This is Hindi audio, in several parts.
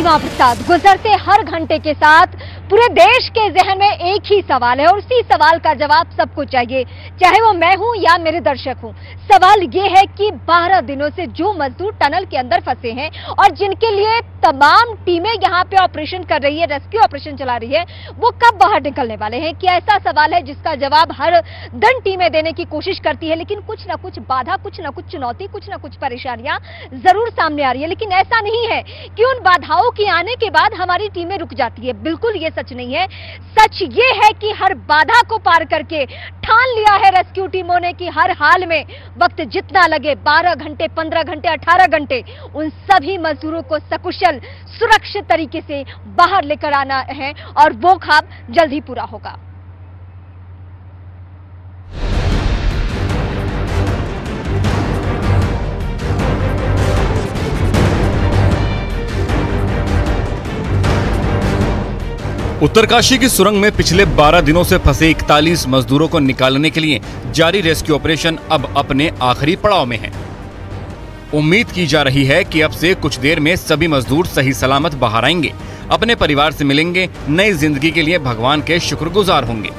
सीमा पर साथ गुजरते हर घंटे के साथ पूरे देश के जहन में एक ही सवाल है और उसी सवाल का जवाब सबको चाहिए, चाहे वो मैं हूं या मेरे दर्शक हूं। सवाल ये है कि 12 दिनों से जो मजदूर टनल के अंदर फंसे हैं और जिनके लिए तमाम टीमें यहां पे ऑपरेशन कर रही है, रेस्क्यू ऑपरेशन चला रही है, वो कब बाहर निकलने वाले हैं? क्या ऐसा सवाल है जिसका जवाब हर दिन टीमें देने की कोशिश करती है, लेकिन कुछ ना कुछ बाधा, कुछ ना कुछ चुनौती, कुछ ना कुछ परेशानियां जरूर सामने आ रही है। लेकिन ऐसा नहीं है कि उन बाधाओं के आने के बाद हमारी टीमें रुक जाती है, बिल्कुल ये सच नहीं है। सच ये है कि हर बाधा को पार करके ठान लिया है रेस्क्यू टीमों ने कि हर हाल में वक्त जितना लगे, 12 घंटे, 15 घंटे, 18 घंटे, उन सभी मजदूरों को सकुशल सुरक्षित तरीके से बाहर लेकर आना है और वो ख्वाब जल्द ही पूरा होगा। उत्तरकाशी की सुरंग में पिछले 12 दिनों से फंसे 41 मजदूरों को निकालने के लिए जारी रेस्क्यू ऑपरेशन अब अपने आखिरी पड़ाव में है। उम्मीद की जा रही है कि अब से कुछ देर में सभी मजदूर सही सलामत बाहर आएंगे, अपने परिवार से मिलेंगे, नई जिंदगी के लिए भगवान के शुक्रगुजार होंगे।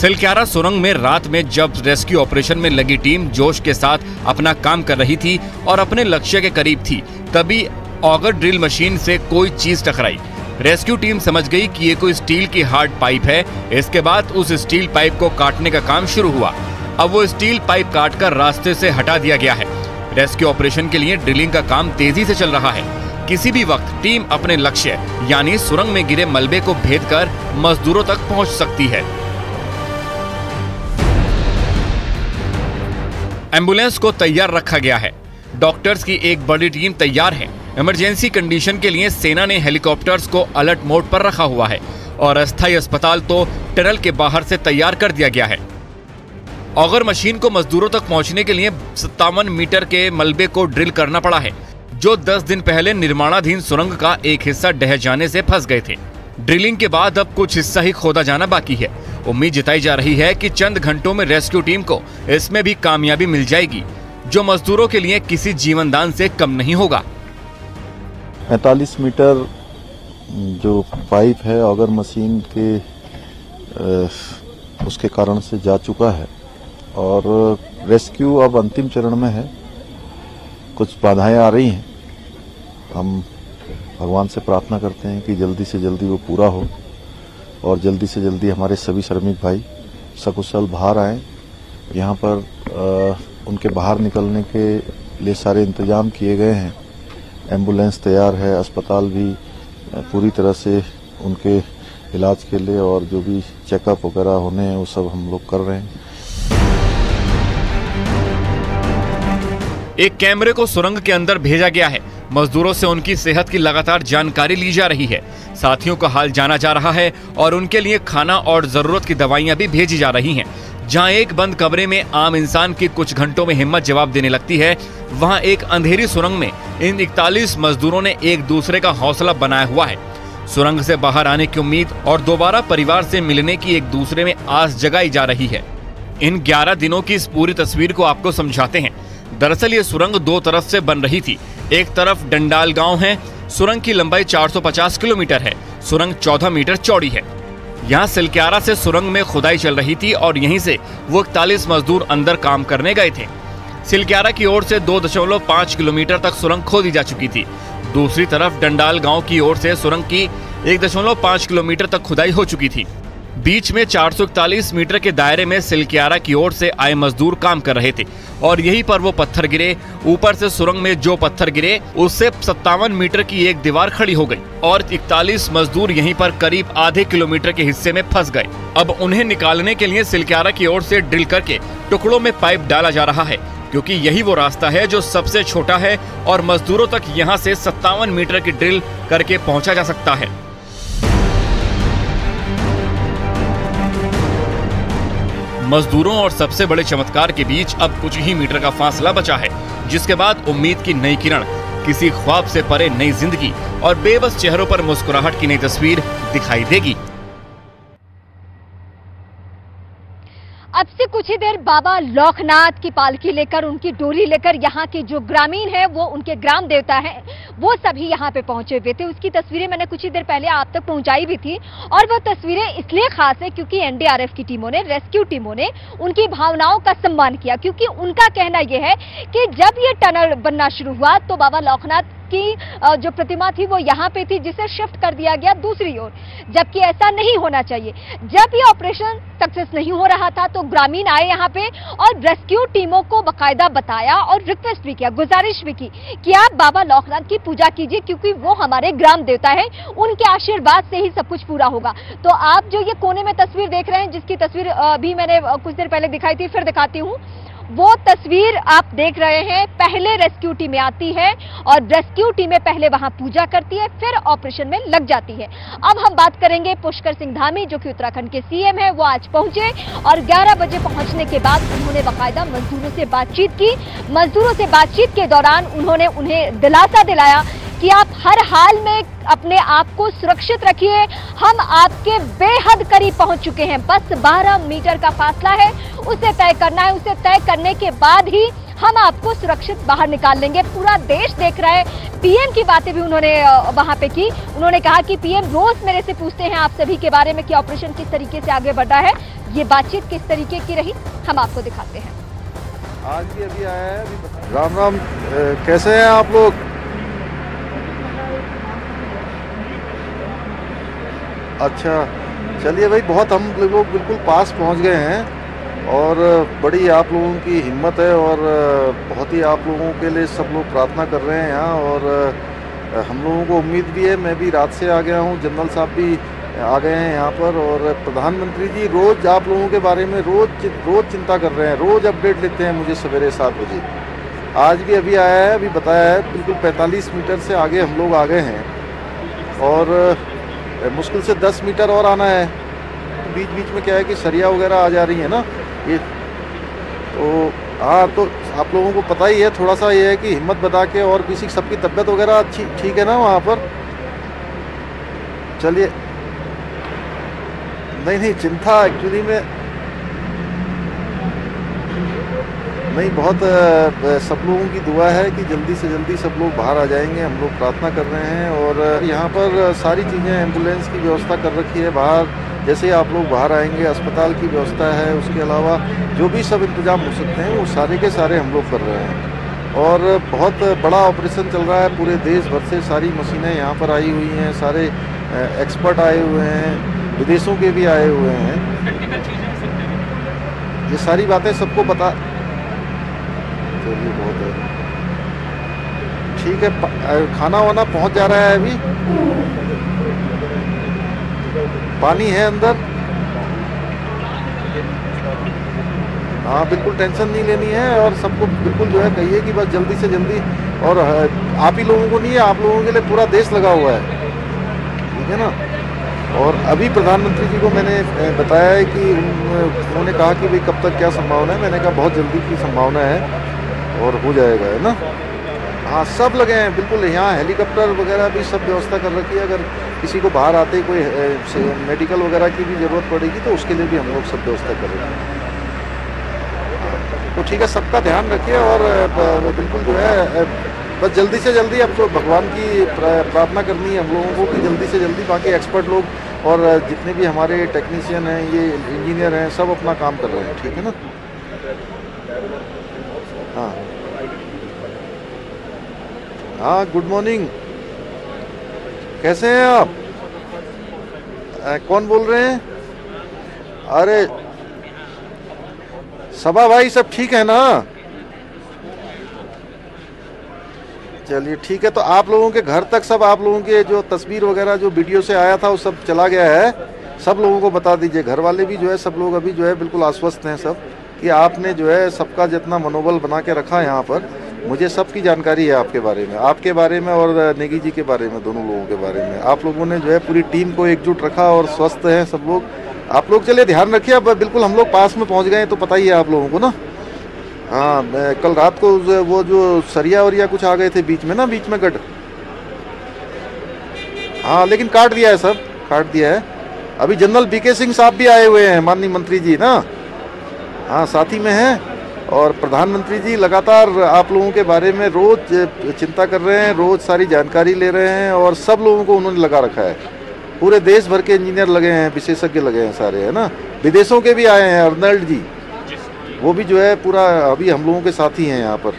सिलक्यारा सुरंग में रात में जब रेस्क्यू ऑपरेशन में लगी टीम जोश के साथ अपना काम कर रही थी और अपने लक्ष्य के करीब थी, तभी ऑगर ड्रिल मशीन से कोई चीज टकराई। रेस्क्यू टीम समझ गई कि ये कोई स्टील की हार्ड पाइप है। इसके बाद उस स्टील पाइप को काटने का काम शुरू हुआ। अब वो स्टील पाइप काटकर रास्ते से हटा दिया गया है। रेस्क्यू ऑपरेशन के लिए ड्रिलिंग का काम तेजी से चल रहा है। किसी भी वक्त टीम अपने लक्ष्य यानी सुरंग में गिरे मलबे को भेद कर मजदूरों तक पहुँच सकती है। एम्बुलेंस को तैयार रखा गया है, डॉक्टर्स की एक बड़ी टीम तैयार है। इमरजेंसी कंडीशन के लिए सेना ने हेलीकॉप्टर्स को अलर्ट मोड पर रखा हुआ है और अस्थायी अस्पताल तो टनल के बाहर से तैयार कर दिया गया है। ऑगर मशीन को मजदूरों तक पहुंचने के लिए 57 मीटर के मलबे को ड्रिल करना पड़ा है, जो 10 दिन पहले निर्माणाधीन सुरंग का एक हिस्सा ढह जाने से फंस गए थे। ड्रिलिंग के बाद अब कुछ हिस्सा ही खोदा जाना बाकी है। उम्मीद जताई जा रही है कि चंद घंटों में रेस्क्यू टीम को इसमें भी कामयाबी मिल जाएगी, जो मजदूरों के लिए किसी जीवनदान से कम नहीं होगा। 45 मीटर जो पाइप है ऑगर मशीन के उसके कारण से जा चुका है और रेस्क्यू अब अंतिम चरण में है। कुछ बाधाएं आ रही हैं, हम भगवान से प्रार्थना करते हैं कि जल्दी से जल्दी वो पूरा हो और जल्दी से जल्दी हमारे सभी श्रमिक भाई सकुशल बाहर आएं। यहाँ पर उनके बाहर निकलने के लिए सारे इंतजाम किए गए हैं। एम्बुलेंस तैयार है, अस्पताल भी पूरी तरह से उनके इलाज के लिए और जो भी चेकअप वगैरह होने हैं वो सब हम लोग कर रहे हैं। एक कैमरे को सुरंग के अंदर भेजा गया है। मजदूरों से उनकी सेहत की लगातार जानकारी ली जा रही है, साथियों का हाल जाना जा रहा है और उनके लिए खाना और जरूरत की दवाइयां भी भेजी जा रही हैं। जहाँ एक बंद कमरे में आम इंसान की कुछ घंटों में हिम्मत जवाब देने लगती है, वहाँ एक अंधेरी सुरंग में इन 41 मजदूरों ने एक दूसरे का हौसला बनाया हुआ है। सुरंग से बाहर आने की उम्मीद और दोबारा परिवार से मिलने की एक दूसरे में आस जगाई जा रही है। इन 11 दिनों की इस पूरी तस्वीर को आपको समझाते हैं। दरअसल ये सुरंग दो तरफ से बन रही थी। एक तरफ डंडाल गाँव है। सुरंग की लंबाई 450 किलोमीटर है। सुरंग 14 मीटर चौड़ी है। यहाँ सिलक्यारा से सुरंग में खुदाई चल रही थी और यहीं से वो 41 मजदूर अंदर काम करने गए थे। सिलक्यारा की ओर से 2.5 किलोमीटर तक सुरंग खोदी जा चुकी थी। दूसरी तरफ डंडाल गांव की ओर से सुरंग की 1.5 किलोमीटर तक खुदाई हो चुकी थी। बीच में 441 मीटर के दायरे में सिलक्यारा की ओर से आए मजदूर काम कर रहे थे और यहीं पर वो पत्थर गिरे। ऊपर से सुरंग में जो पत्थर गिरे उससे 57 मीटर की एक दीवार खड़ी हो गई और 41 मजदूर यहीं पर करीब आधे किलोमीटर के हिस्से में फंस गए। अब उन्हें निकालने के लिए सिलक्यारा की ओर से ड्रिल करके टुकड़ों में पाइप डाला जा रहा है, क्योंकि यही वो रास्ता है जो सबसे छोटा है और मजदूरों तक यहाँ से 57 मीटर की ड्रिल करके पहुँचा जा सकता है। मजदूरों और सबसे बड़े चमत्कार के बीच अब कुछ ही मीटर का फासला बचा है, जिसके बाद उम्मीद की नई किरण, किसी ख्वाब से परे नई जिंदगी और बेबस चेहरों पर मुस्कुराहट की नई तस्वीर दिखाई देगी। आज से कुछ ही देर बाबा लोकनाथ की पालकी लेकर, उनकी डोली लेकर यहाँ के जो ग्रामीण है, वो उनके ग्राम देवता हैं, वो सभी यहाँ पे पहुंचे हुए थे। उसकी तस्वीरें मैंने कुछ ही देर पहले आप तक पहुंचाई भी थी और वो तस्वीरें इसलिए खास है क्योंकि एनडीआरएफ की टीमों ने, रेस्क्यू टीमों ने उनकी भावनाओं का सम्मान किया, क्योंकि उनका कहना यह है कि जब ये टनल बनना शुरू हुआ तो बाबा लोकनाथ की जो प्रतिमा थी वो यहाँ पे थी, जिसे शिफ्ट कर दिया गया दूसरी ओर, जबकि ऐसा नहीं होना चाहिए। जब ये ऑपरेशन सक्सेस नहीं हो रहा था तो ग्रामीण आए यहाँ पे और रेस्क्यू टीमों को बकायदा बताया और रिक्वेस्ट भी किया, गुजारिश भी की कि आप बाबा लोकनाथ की पूजा कीजिए क्योंकि वो हमारे ग्राम देवता है, उनके आशीर्वाद से ही सब कुछ पूरा होगा। तो आप जो ये कोने में तस्वीर देख रहे हैं, जिसकी तस्वीर भी मैंने कुछ देर पहले दिखाई थी, फिर दिखाती हूँ, वो तस्वीर आप देख रहे हैं। पहले रेस्क्यू टीमें आती है और रेस्क्यू टीमें पहले वहां पूजा करती है, फिर ऑपरेशन में लग जाती है। अब हम बात करेंगे पुष्कर सिंह धामी, जो कि उत्तराखंड के सीएम हैं, वो आज पहुंचे और 11 बजे पहुंचने के बाद उन्होंने बाकायदा मजदूरों से बातचीत की। मजदूरों से बातचीत के दौरान उन्होंने उन्हें दिलासा दिलाया कि आप हर हाल में अपने आप को सुरक्षित रखिए, हम आपके बेहद करीब पहुंच चुके हैं, बस 12 मीटर का फासला है, उसे तय करना है, उसे तय करने के बाद ही हम आपको सुरक्षित बाहर निकाल लेंगे। पूरा देश देख रहा है। पीएम की बातें भी उन्होंने वहां पे की। उन्होंने कहा कि पीएम रोज मेरे से पूछते हैं आप सभी के बारे में कि ऑपरेशन किस तरीके से आगे बढ़ा है। ये बातचीत किस तरीके की रही हम आपको दिखाते हैं। आज भी अभी आया है। राम राम, कैसे हैं आप लोग? अच्छा, चलिए भाई, बहुत हम लोग बिल्कुल पास पहुंच गए हैं और बड़ी आप लोगों की हिम्मत है और बहुत ही आप लोगों के लिए सब लोग प्रार्थना कर रहे हैं यहाँ और हम लोगों को उम्मीद भी है। मैं भी रात से आ गया हूँ, जनरल साहब भी आ गए हैं यहाँ पर और प्रधानमंत्री जी रोज़ आप लोगों के बारे में रोज़ चिंता कर रहे हैं, रोज़ अपडेट लेते हैं मुझे सवेरे 7 बजे। आज भी अभी आया है, अभी बताया है, बिल्कुल 45 मीटर से आगे हम लोग आ गए हैं और मुश्किल से 10 मीटर और आना है। बीच बीच में क्या है कि सरिया वगैरह आ जा रही है ना ये, तो हाँ, तो आप लोगों को पता ही है। थोड़ा सा ये है कि हिम्मत बता के, और किसी सबकी तबीयत वगैरह अच्छी ठीक है ना वहाँ पर? चलिए, नहीं, चिंता एक्चुअली में नहीं, बहुत सब लोगों की दुआ है कि जल्दी से जल्दी सब लोग बाहर आ जाएंगे, हम लोग प्रार्थना कर रहे हैं। और यहाँ पर सारी चीज़ें, एम्बुलेंस की व्यवस्था कर रखी है बाहर, जैसे ही आप लोग बाहर आएंगे अस्पताल की व्यवस्था है, उसके अलावा जो भी सब इंतजाम हो सकते हैं वो सारे के सारे हम लोग कर रहे हैं। और बहुत बड़ा ऑपरेशन चल रहा है, पूरे देश भर से सारी मशीनें यहाँ पर आई हुई हैं, सारे एक्सपर्ट आए हुए हैं, विदेशों के भी आए हुए हैं। टेक्निकल चीज़ें, ये सारी बातें सबको पता, चलिए बहुत है, ठीक है। खाना वाना पहुँच जा रहा है अभी, पानी है अंदर। हाँ, बिल्कुल टेंशन नहीं लेनी है और सबको बिल्कुल जो है कहिए कि बस जल्दी से जल्दी, और आप ही लोगों को नहीं है, आप लोगों के लिए पूरा देश लगा हुआ है, ठीक है ना। और अभी प्रधानमंत्री जी को मैंने बताया है कि उन्होंने कहा कि भाई कब तक क्या संभावना है, मैंने कहा बहुत जल्दी की संभावना है और हो जाएगा, है ना। हाँ, सब लगे हैं बिल्कुल, यहाँ हेलीकॉप्टर वगैरह भी सब व्यवस्था कर रखी है, अगर किसी को बाहर आते कोई मेडिकल वगैरह की भी ज़रूरत पड़ेगी तो उसके लिए भी हम लोग सब व्यवस्था कर रहे हैं। तो ठीक है, सबका ध्यान रखिए और बिल्कुल जो है बस जल्दी से जल्दी अब तो भगवान की प्रार्थना करनी है हम लोगों को कि जल्दी से जल्दी बाकी एक्सपर्ट लोग और जितने भी हमारे टेक्नीशियन हैं, ये इंजीनियर हैं, सब अपना काम कर रहे हैं, ठीक है ना। हाँ हाँ, गुड मॉर्निंग, कैसे हैं आप? कौन बोल रहे हैं? अरे सबा भाई, सब ठीक है ना? चलिए ठीक है, तो आप लोगों के घर तक सब आप लोगों के जो तस्वीर वगैरह जो वीडियो से आया था वो सब चला गया है, सब लोगों को बता दीजिए। घर वाले भी जो है सब लोग अभी जो है बिल्कुल आश्वस्त हैं सब कि आपने जो है सबका जितना मनोबल बना के रखा है यहाँ पर। मुझे सबकी जानकारी है आपके बारे में, और नेगी जी के बारे में, दोनों लोगों के बारे में। आप लोगों ने जो है पूरी टीम को एकजुट रखा और स्वस्थ हैं सब लोग आप लोग। चलिए ध्यान रखिए, अब बिल्कुल हम लोग पास में पहुंच गए हैं तो पता ही है आप लोगों को ना। हाँ, कल रात को वो जो सरिया वरिया कुछ आ गए थे बीच में ना, बीच में गढ़, हाँ, लेकिन काट दिया है सब, काट दिया है। अभी जनरल बीके सिंह साहब भी आए हुए हैं, माननीय मंत्री जी ना, हाँ साथी में हैं। और प्रधानमंत्री जी लगातार आप लोगों के बारे में रोज़ चिंता कर रहे हैं, रोज़ सारी जानकारी ले रहे हैं और सब लोगों को उन्होंने लगा रखा है। पूरे देश भर के इंजीनियर लगे हैं, विशेषज्ञ लगे हैं सारे, है ना। विदेशों के भी आए हैं अर्नेल्ड जी, वो भी जो है पूरा अभी हम लोगों के साथ ही हैं यहाँ पर।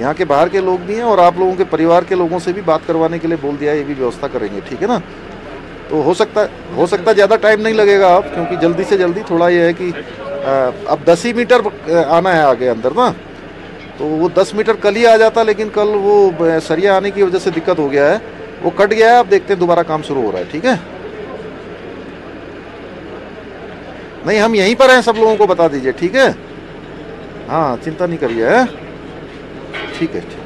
यहाँ के बाहर के लोग भी हैं और आप लोगों के परिवार के लोगों से भी बात करवाने के लिए बोल दिया है, ये भी व्यवस्था करेंगे, ठीक है ना। तो हो सकता है ज़्यादा टाइम नहीं लगेगा आप, क्योंकि जल्दी से जल्दी थोड़ा ये है कि अब 10 मीटर आना है आगे अंदर ना, तो वो 10 मीटर कल ही आ जाता, लेकिन कल वो सरिया आने की वजह से दिक्कत हो गया है, वो कट गया है। अब देखते हैं दोबारा काम शुरू हो रहा है, ठीक है। नहीं हम यहीं पर हैं, सब लोगों को बता दीजिए, ठीक है। हाँ चिंता नहीं करिए, ठीक है।